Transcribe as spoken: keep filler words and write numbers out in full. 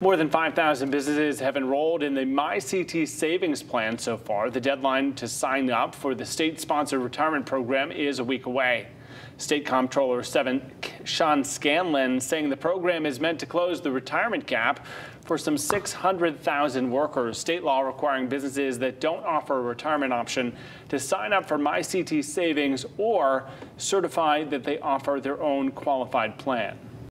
More than five thousand businesses have enrolled in the MyCTSavings plan so far. The deadline to sign up for the state-sponsored retirement program is a week away. State Comptroller Seven Sean Scanlon saying the program is meant to close the retirement gap for some six hundred thousand workers. State law requiring businesses that don't offer a retirement option to sign up for MyCTSavings or certify that they offer their own qualified plan.